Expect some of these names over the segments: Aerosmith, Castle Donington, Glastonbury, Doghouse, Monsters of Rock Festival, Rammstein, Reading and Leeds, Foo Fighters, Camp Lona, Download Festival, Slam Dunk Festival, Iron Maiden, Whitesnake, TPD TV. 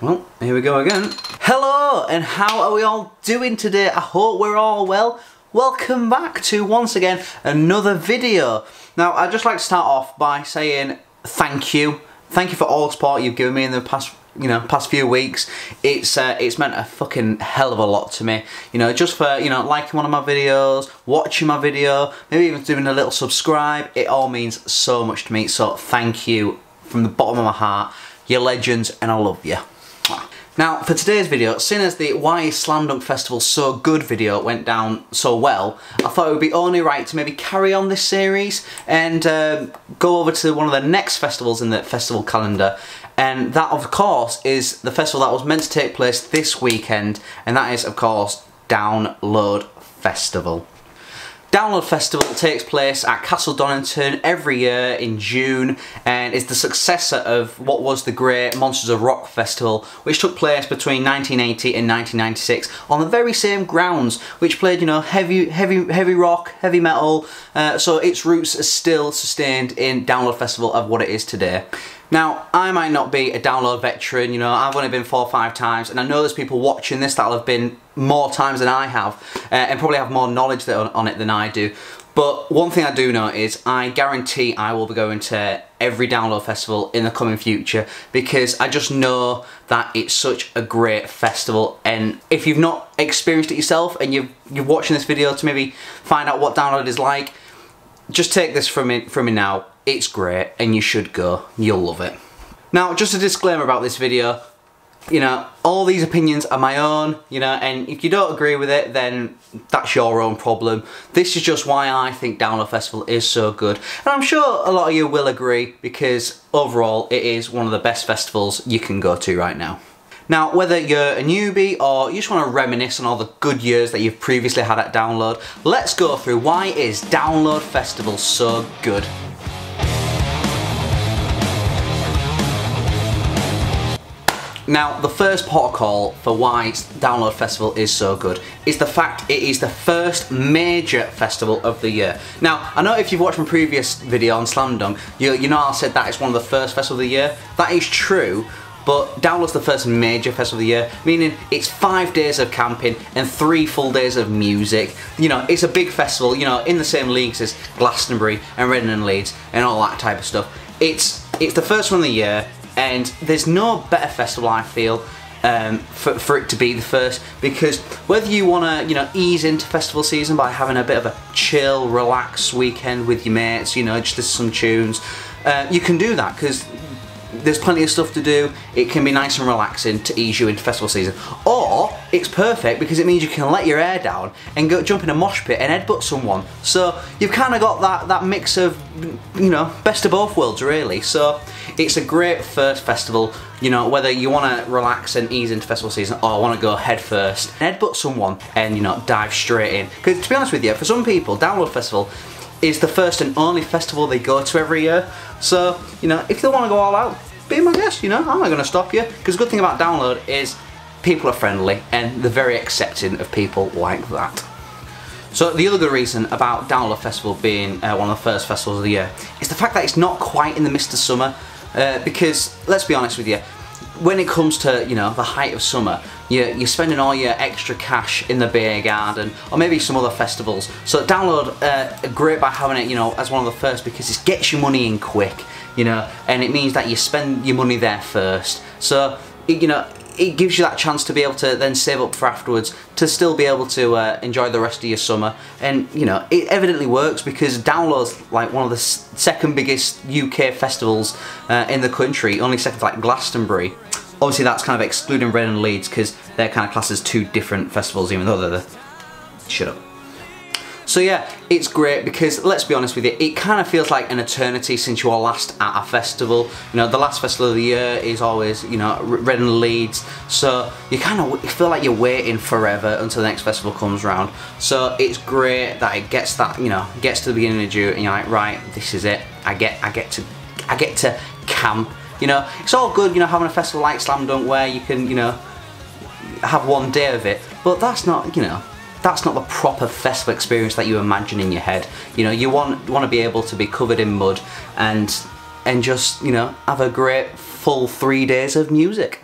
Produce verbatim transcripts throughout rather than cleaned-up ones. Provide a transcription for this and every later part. Well, here we go again. Hello, and how are we all doing today? I hope we're all well. Welcome back to, once again, another video. Now, I'd just like to start off by saying thank you. Thank you for all the support you've given me in the past, you know, past few weeks. It's uh, it's meant a fucking hell of a lot to me. You know, just for, you know, liking one of my videos, watching my video, maybe even doing a little subscribe. It all means so much to me, so thank you from the bottom of my heart. You're legends, and I love you. Now, for today's video, seeing as the Why is Slam Dunk Festival So Good video went down so well, I thought it would be only right to maybe carry on this series and um, go over to one of the next festivals in the festival calendar. And that, of course, is the festival that was meant to take place this weekend, and that is, of course, Download Festival. Download Festival takes place at Castle Donington every year in June and is the successor of what was the great Monsters of Rock Festival, which took place between nineteen eighty and nineteen ninety-six on the very same grounds, which played, you know, heavy heavy, heavy rock, heavy metal, uh, so its roots are still sustained in Download Festival of what it is today. Now, I might not be a Download veteran, you know, I've only been four or five times, and I know there's people watching this that'll have been more times than I have, uh, and probably have more knowledge on it than I do. But one thing I do know is I guarantee I will be going to every Download Festival in the coming future, because I just know that it's such a great festival. And if you've not experienced it yourself and you've, you're watching this video to maybe find out what Download is like, just take this from me, from me now. It's great, and you should go. You'll love it. Now, just a disclaimer about this video, you know, all these opinions are my own, you know, and if you don't agree with it, then that's your own problem. This is just why I think Download Festival is so good, and I'm sure a lot of you will agree, because overall it is one of the best festivals you can go to right now. Now, whether you're a newbie or you just want to reminisce on all the good years that you've previously had at Download, let's go through why is Download Festival so good. Now, the first port of call for why Download Festival is so good is the fact it is the first major festival of the year. Now, I know if you've watched my previous video on Slam Dunk, you, you know I said that it's one of the first festivals of the year. That is true, but Download's the first major festival of the year, meaning it's five days of camping and three full days of music. You know, it's a big festival, you know, in the same leagues as Glastonbury and Reading and Leeds and all that type of stuff. It's, it's the first one of the year, and there's no better festival, I feel, um, for, for it to be the first, because whether you want to, you know, ease into festival season by having a bit of a chill, relaxed weekend with your mates, you know, just listen to some tunes, uh, you can do that, because there's plenty of stuff to do. It can be nice and relaxing to ease you into festival season. Or it's perfect because it means you can let your hair down and go jump in a mosh pit and headbutt someone. So you've kind of got that, that mix of, you know, best of both worlds really. So it's a great first festival, you know, whether you want to relax and ease into festival season or want to go head first and headbutt someone and, you know, dive straight in. Because to be honest with you, for some people, Download Festival is the first and only festival they go to every year. So, you know, if they want to go all out, be my guest, you know, I'm not going to stop you. Because the good thing about Download is people are friendly and they're very accepting of people like that. So the other good reason about Download Festival being uh, one of the first festivals of the year is the fact that it's not quite in the midst of summer. Uh, because, let's be honest with you, when it comes to, you know, the height of summer, you're, you're spending all your extra cash in the beer garden or maybe some other festivals. So Download uh, are great by having it, you know, as one of the first, because it gets your money in quick, you know, and it means that you spend your money there first. So, it, you know, it gives you that chance to be able to then save up for afterwards to still be able to uh, enjoy the rest of your summer. And, you know, it evidently works, because Download's like one of the second biggest U K festivals uh, in the country, only second to like Glastonbury. Obviously that's kind of excluding Reading and Leeds, because they're kind of classed as two different festivals, even though they're the... Shut up. So yeah, it's great because, let's be honest with you, it kind of feels like an eternity since you were last at a festival. You know, the last festival of the year is always, you know, Reading and Leeds. So you kind of feel like you're waiting forever until the next festival comes round. So it's great that it gets that, you know, gets to the beginning of June and you're like, right, this is it. I get, I get to, I get to camp. You know, it's all good, you know, having a festival like Slam Dunk where you can, you know, have one day of it, but that's not, you know, that's not the proper festival experience that you imagine in your head. You know, you want, want to be able to be covered in mud and and just, you know, have a great full three days of music.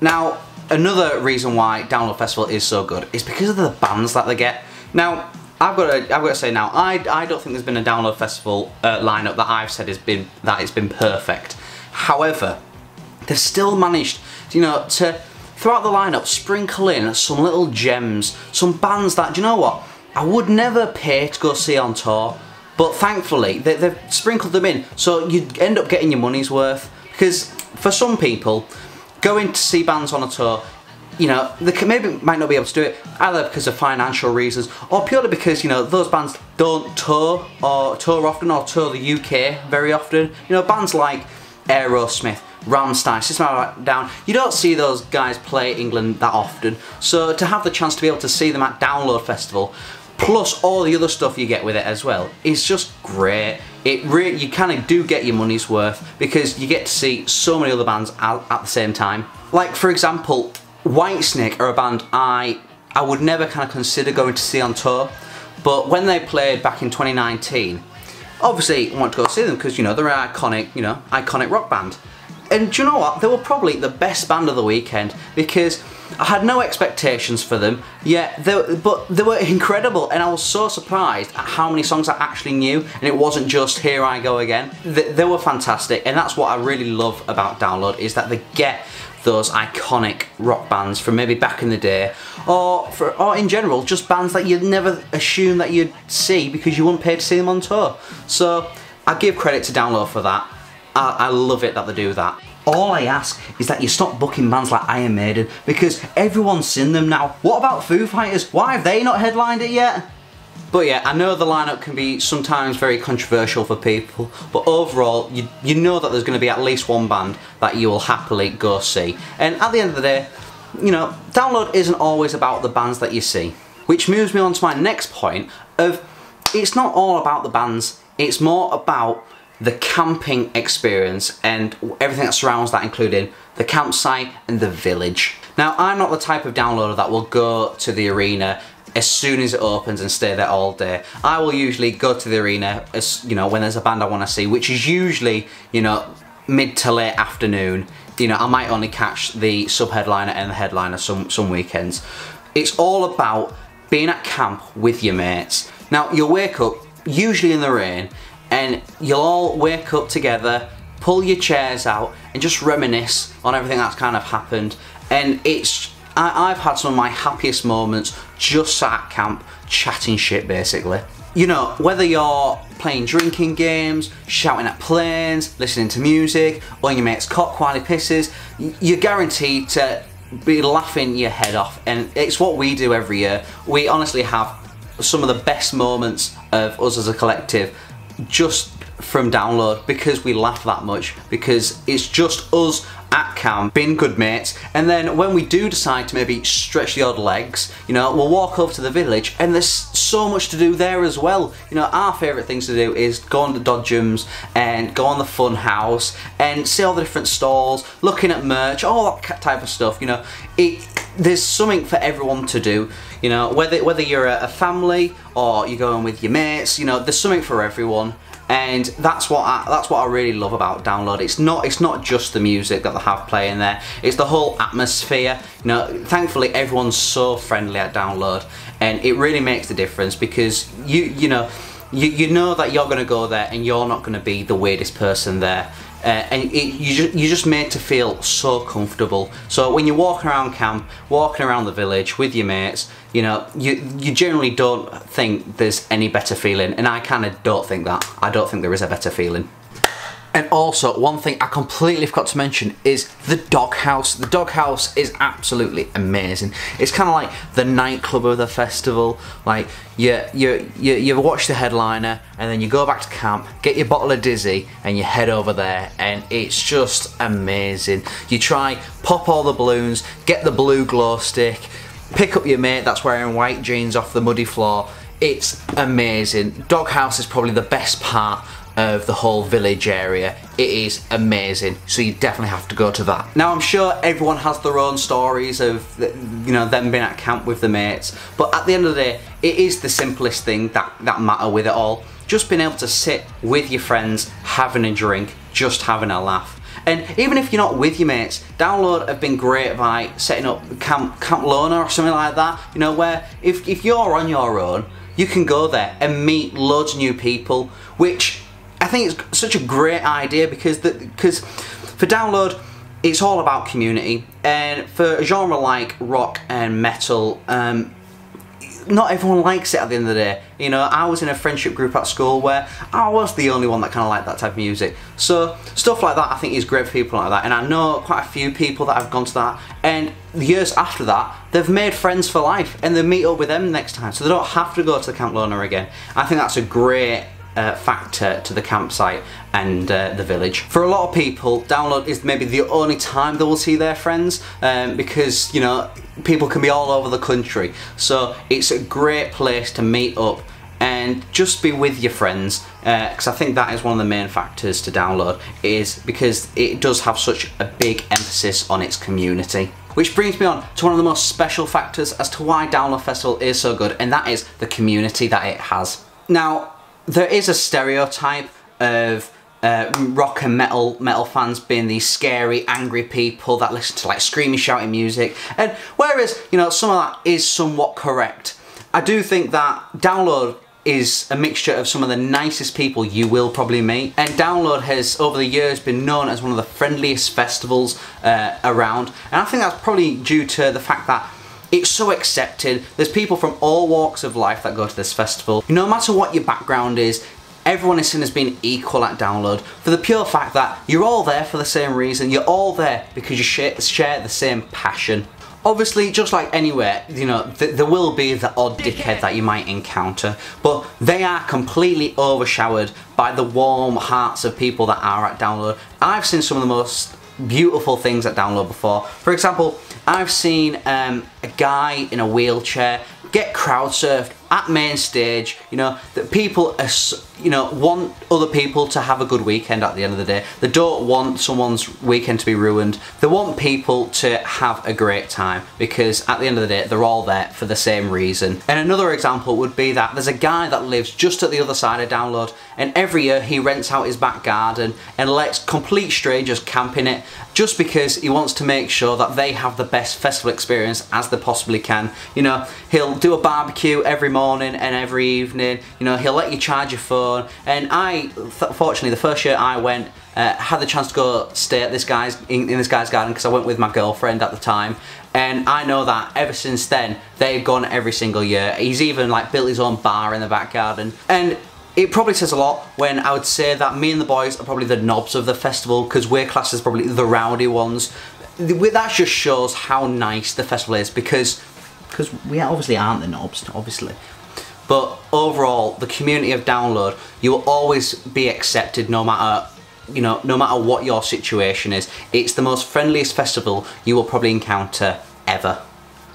Now, another reason why Download Festival is so good is because of the bands that they get. Now, I've got to, I've got to say now, I, I don't think there's been a Download Festival uh, lineup that I've said has been that it's been perfect. However, they've still managed, you know, to throughout the lineup sprinkle in some little gems, some bands that, do you know what, I would never pay to go see on tour, but thankfully they, they've sprinkled them in, so you end up getting your money's worth. Because for some people, going to see bands on a tour, you know, they can, maybe might not be able to do it, either because of financial reasons, or purely because, you know, those bands don't tour, or tour often, or tour the U K very often. You know, bands like Aerosmith, Rammstein, System of Down, you don't see those guys play England that often. So to have the chance to be able to see them at Download Festival, plus all the other stuff you get with it as well, is just great. It really, you kind of do get your money's worth, because you get to see so many other bands at, at the same time. Like, for example, Whitesnake are a band I I would never kind of consider going to see on tour, but when they played back in twenty nineteen, obviously I want to go see them because, you know, they're an iconic, you know, iconic rock band. And do you know what? They were probably the best band of the weekend, because I had no expectations for them, yeah, they, but they were incredible, and I was so surprised at how many songs I actually knew, and it wasn't just "Here I Go Again." They, they were fantastic, and that's what I really love about Download, is that they get those iconic rock bands from maybe back in the day, or for, or in general, just bands that you'd never assume that you'd see because you wouldn't pay to see them on tour. So I give credit to Download for that. I, I love it that they do that. All I ask is that you stop booking bands like Iron Maiden, because everyone's seen them now. What about Foo Fighters? Why have they not headlined it yet? But yeah, I know the lineup can be sometimes very controversial for people, but overall, you, you know that there's going to be at least one band that you will happily go see. And at the end of the day, you know, Download isn't always about the bands that you see. Which moves me on to my next point of, it's not all about the bands, it's more about the camping experience and everything that surrounds that, including the campsite and the village. Now, I'm not the type of downloader that will go to the arena as soon as it opens and stay there all day. I will usually go to the arena as, you know, when there's a band I want to see, which is usually, you know, mid to late afternoon. You know, I might only catch the sub-headliner and the headliner some, some weekends. It's all about being at camp with your mates. Now, you'll wake up, usually in the rain, and you'll all wake up together, pull your chairs out, and just reminisce on everything that's kind of happened. And it's, I, I've had some of my happiest moments just at camp, chatting shit basically. You know, whether you're playing drinking games, shouting at planes, listening to music, or your mate's cock while he pisses, you're guaranteed to be laughing your head off. And it's what we do every year. We honestly have some of the best moments of us as a collective just from Download, because we laugh that much, because it's just us at camp being good mates. And then when we do decide to maybe stretch the odd legs, you know, we'll walk over to the village, and there's so much to do there as well. You know, our favourite things to do is go on the Dodgems and go on the Fun House and see all the different stalls, looking at merch, all that type of stuff. You know, it, there's something for everyone to do. You know, whether whether you're a family or you're going with your mates, you know, there's something for everyone. And that's what I, that's what I really love about Download. It's not it's not just the music that they have playing there. It's the whole atmosphere. You know, thankfully everyone's so friendly at Download, and it really makes the difference, because you you know you you know that you're going to go there and you're not going to be the weirdest person there. Uh, and it, you just, you're just made to feel so comfortable. So when you're walking around camp, walking around the village with your mates, you know, you, you generally don't think there's any better feeling. And I kind of don't think that. I don't think there is a better feeling. And also, one thing I completely forgot to mention is the Doghouse. The Doghouse is absolutely amazing. It's kind of like the nightclub of the festival. Like, you, you, you, you watch the headliner, and then you go back to camp, get your bottle of Dizzy, and you head over there, and it's just amazing. You try, pop all the balloons, get the blue glow stick, pick up your mate that's wearing white jeans off the muddy floor. It's amazing. Doghouse is probably the best part of the whole village area. It is amazing, so you definitely have to go to that. Now, I'm sure everyone has their own stories of, you know, them being at camp with the mates, but at the end of the day, it is the simplest thing that that matter with it all. Just being able to sit with your friends, having a drink, just having a laugh. And even if you're not with your mates, Download have been great by setting up Camp, Camp Lona or something like that, you know, where if, if you're on your own, you can go there and meet loads of new people, which I think it's such a great idea, because the, because for Download, it's all about community, and for a genre like rock and metal, um, not everyone likes it at the end of the day. You know, I was in a friendship group at school where I was the only one that kind of liked that type of music. So stuff like that I think is great for people like that, and I know quite a few people that have gone to that, and years after that they've made friends for life and they meet up with them next time, so they don't have to go to the Camp Lona again. I think that's a great Uh, factor to the campsite and uh, the village. For a lot of people, Download is maybe the only time they will see their friends, um, because, you know, people can be all over the country, so it's a great place to meet up and just be with your friends, because uh, I think that is one of the main factors to Download, is because it does have such a big emphasis on its community. Which brings me on to one of the most special factors as to why Download Festival is so good, and that is the community that it has. Now, there is a stereotype of uh, rock and metal metal fans being these scary, angry people that listen to like screaming, shouting music, and whereas, you know, some of that is somewhat correct, I do think that Download is a mixture of some of the nicest people you will probably meet, and Download has over the years been known as one of the friendliest festivals uh, around, and I think that's probably due to the fact that it's so accepted. There's people from all walks of life that go to this festival. No matter what your background is, everyone is seen as being equal at Download, for the pure fact that you're all there for the same reason. You're all there because you share the same passion. Obviously, just like anywhere, you know, th there will be the odd dickhead that you might encounter, but they are completely overshadowed by the warm hearts of people that are at Download. I've seen some of the most beautiful things at Download before. For example, I've seen um, a guy in a wheelchair get crowd surfed at main stage. You know that people are, you know, want other people to have a good weekend at the end of the day. They don't want someone's weekend to be ruined. They want people to have a great time, because at the end of the day they're all there for the same reason. And another example would be that there's a guy that lives just at the other side of Download, and every year he rents out his back garden and lets complete strangers camp in it, just because he wants to make sure that they have the best festival experience as they possibly can. You know, he'll do a barbecue every morning and every evening. You know, he'll let you charge your phone. And I, fortunately, the first year I went, uh, had the chance to go stay at this guy's in, in this guy's garden, because I went with my girlfriend at the time. And I know that ever since then, they've gone every single year. He's even like built his own bar in the back garden. And it probably says a lot when I would say that me and the boys are probably the knobs of the festival, because we're classed as probably the rowdy ones. That just shows how nice the festival is, because because we obviously aren't the knobs, obviously. But overall, the community of Download, you will always be accepted, no matter, you know, no matter what your situation is. It's the most friendliest festival you will probably encounter ever.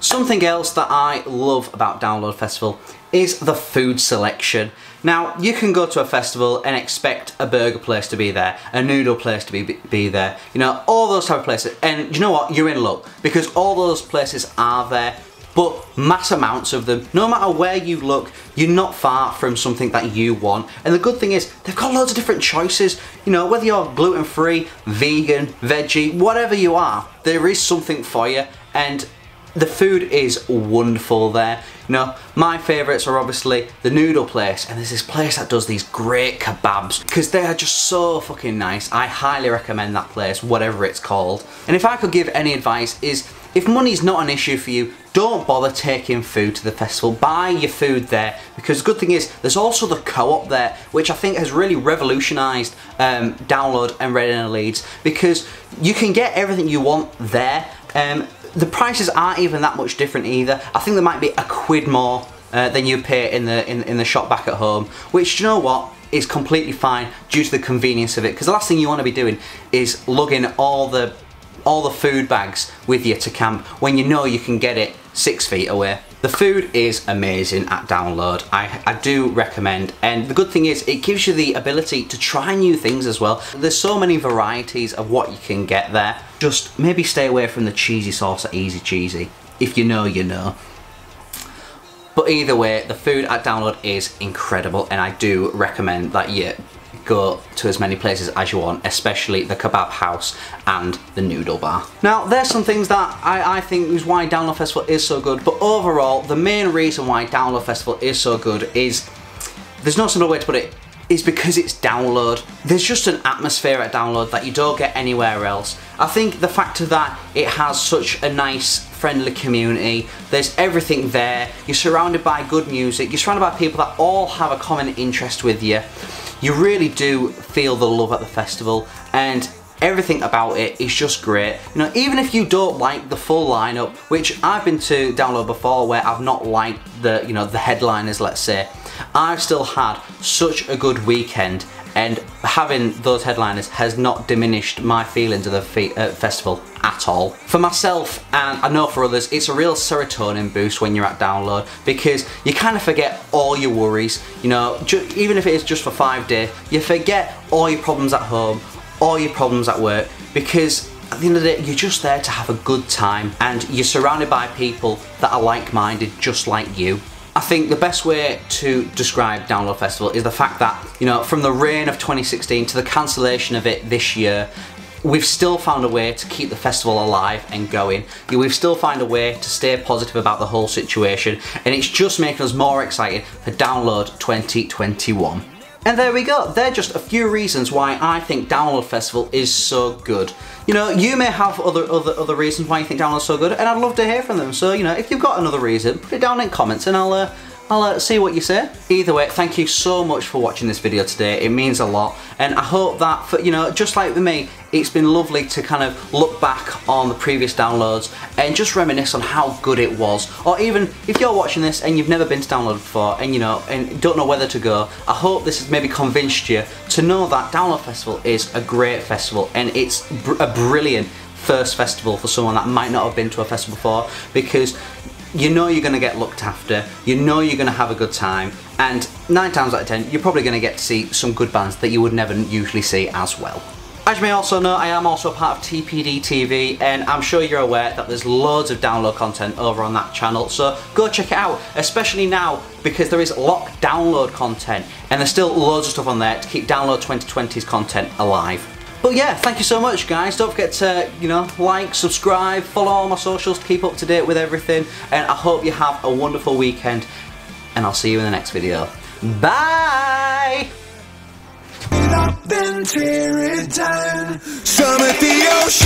Something else that I love about Download Festival is the food selection. Now, you can go to a festival and expect a burger place to be there, a noodle place to be, be there, you know, all those type of places. And you know what, you're in luck, because all those places are there, but mass amounts of them. No matter where you look, you're not far from something that you want. And the good thing is, they've got loads of different choices. You know, whether you're gluten-free, vegan, veggie, whatever you are, there is something for you. And the food is wonderful there. You know, my favourites are obviously the noodle place, and there's this place that does these great kebabs, because they are just so fucking nice. I highly recommend that place, whatever it's called. And if I could give any advice, is if money's not an issue for you, don't bother taking food to the festival. Buy your food there, because the good thing is there's also the co-op there, which I think has really revolutionised um, Download and Reading and Leeds, because you can get everything you want there. Um, The prices aren't even that much different either. I think there might be a quid more uh, than you pay in the in, in the shop back at home, which, you know what, is completely fine due to the convenience of it. Because the last thing you want to be doing is lugging all the all the food bags with you to camp when you know you can get it six feet away. The food is amazing at Download. I, I do recommend, and the good thing is it gives you the ability to try new things as well. There's so many varieties of what you can get there. Just maybe stay away from the cheesy sauce at Easy Cheesy. If you know, you know. But either way, the food at Download is incredible, and I do recommend that you go to as many places as you want, especially the kebab house and the noodle bar. Now, there's some things that I, I think is why Download Festival is so good, but overall, the main reason why Download Festival is so good is, there's no simple way to put it, is because it's Download. There's just an atmosphere at Download that you don't get anywhere else. I think the fact of that it has such a nice, friendly community, there's everything there, you're surrounded by good music, you're surrounded by people that all have a common interest with you. You really do feel the love at the festival, and everything about it is just great. You know, even if you don't like the full lineup, which I've been to Download before where I've not liked the, you know, the headliners, let's say, I've still had such a good weekend, and having those headliners has not diminished my feelings of the fe uh, festival at all. For myself, and I know for others, it's a real serotonin boost when you're at Download, because you kind of forget all your worries, you know, even if it is just for five days, you forget all your problems at home, all your problems at work, because at the end of the day, you're just there to have a good time, and you're surrounded by people that are like-minded, just like you. I think the best way to describe Download Festival is the fact that, you know, from the rain of twenty sixteen to the cancellation of it this year, we've still found a way to keep the festival alive and going. We've still found a way to stay positive about the whole situation, and it's just making us more excited for Download twenty twenty-one. And there we go, they're just a few reasons why I think Download Festival is so good. You know, you may have other other other reasons why you think Download's so good, and I'd love to hear from them. So, you know, if you've got another reason, put it down in comments and I'll uh, I'll uh, see what you say. Either way, thank you so much for watching this video today. It means a lot, and I hope that, for, you know, just like with me, it's been lovely to kind of look back on the previous Downloads and just reminisce on how good it was. Or even if you're watching this and you've never been to Download before, and, you know, and don't know whether to go, I hope this has maybe convinced you to know that Download Festival is a great festival, and it's br- a brilliant first festival for someone that might not have been to a festival before, because you know you're going to get looked after, you know you're going to have a good time, and nine times out of ten, you're probably going to get to see some good bands that you would never usually see as well. As you may also know, I am also part of T P D T V, and I'm sure you're aware that there's loads of Download content over on that channel, so go check it out, especially now because there is locked Download content, and there's still loads of stuff on there to keep Download twenty twenty's content alive. But yeah, thank you so much, guys. Don't forget to, you know, like, subscribe, follow all my socials to keep up to date with everything. And I hope you have a wonderful weekend, and I'll see you in the next video. Bye! Up and tear it down. Some at the ocean.